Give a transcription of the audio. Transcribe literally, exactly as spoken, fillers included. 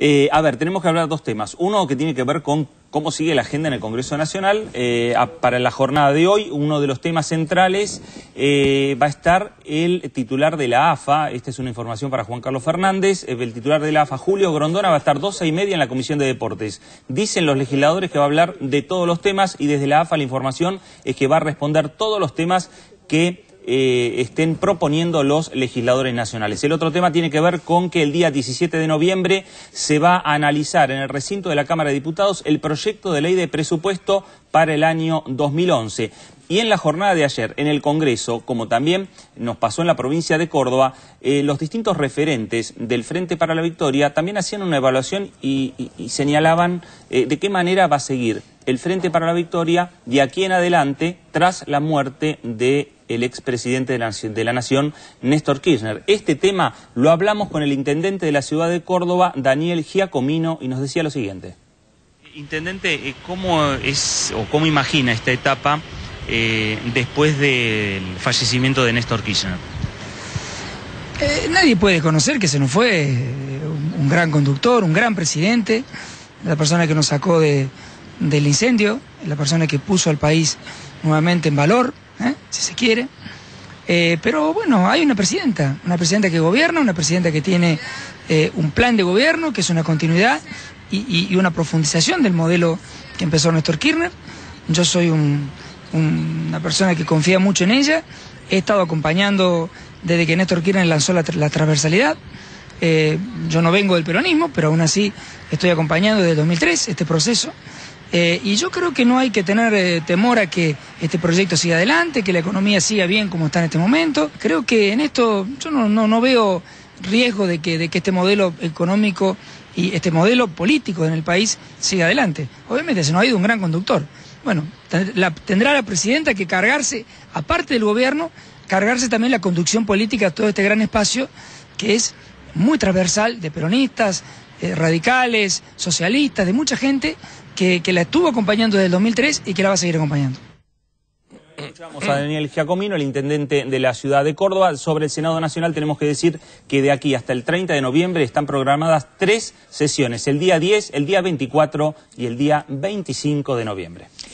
Eh, a ver, tenemos que hablar de dos temas. Uno que tiene que ver con cómo sigue la agenda en el Congreso Nacional. Eh, a, para la jornada de hoy, uno de los temas centrales eh, va a estar el titular de la A F A. Esta es una información para Juan Carlos Fernández. El titular de la A F A, Julio Grondona, va a estar doce y media en la Comisión de Deportes. Dicen los legisladores que va a hablar de todos los temas y desde la A F A la información es que va a responder todos los temas que Eh, estén proponiendo los legisladores nacionales. El otro tema tiene que ver con que el día diecisiete de noviembre se va a analizar en el recinto de la Cámara de Diputados el proyecto de ley de presupuesto para el año dos mil once. Y en la jornada de ayer, en el Congreso, como también nos pasó en la provincia de Córdoba, eh, los distintos referentes del Frente para la Victoria también hacían una evaluación y, y, y señalaban eh, de qué manera va a seguir el Frente para la Victoria de aquí en adelante tras la muerte de el expresidente de la, de la Nación, Néstor Kirchner. Este tema lo hablamos con el intendente de la ciudad de Córdoba, Daniel Giacomino, y nos decía lo siguiente. Intendente, ¿cómo es o cómo imagina esta etapa eh, después del fallecimiento de Néstor Kirchner? Eh, nadie puede conocer que se nos fue un gran conductor, un gran presidente, la persona que nos sacó de, del incendio, la persona que puso al país nuevamente en valor, ¿Eh? si se quiere, eh, pero bueno, hay una presidenta, una presidenta que gobierna, una presidenta que tiene eh, un plan de gobierno, que es una continuidad y, y, y una profundización del modelo que empezó Néstor Kirchner. Yo soy un, un, una persona que confía mucho en ella, he estado acompañando desde que Néstor Kirchner lanzó la, la transversalidad. Eh, yo no vengo del peronismo, pero aún así estoy acompañando desde el dos mil tres este proceso. Eh, y yo creo que no hay que tener eh, temor a que este proyecto siga adelante, que la economía siga bien como está en este momento. Creo que en esto yo no, no, no veo riesgo de que, de que este modelo económico y este modelo político en el país siga adelante. Obviamente se nos ha ido un gran conductor. Bueno, la, tendrá la presidenta que cargarse, aparte del gobierno, cargarse también la conducción política a todo este gran espacio que es muy transversal de peronistas, eh, radicales, socialistas, de mucha gente Que, que la estuvo acompañando desde el dos mil tres y que la va a seguir acompañando. Escuchamos a Daniel Giacomino, el intendente de la ciudad de Córdoba. Sobre el Senado Nacional tenemos que decir que de aquí hasta el treinta de noviembre están programadas tres sesiones, el día diez, el día veinticuatro y el día veinticinco de noviembre.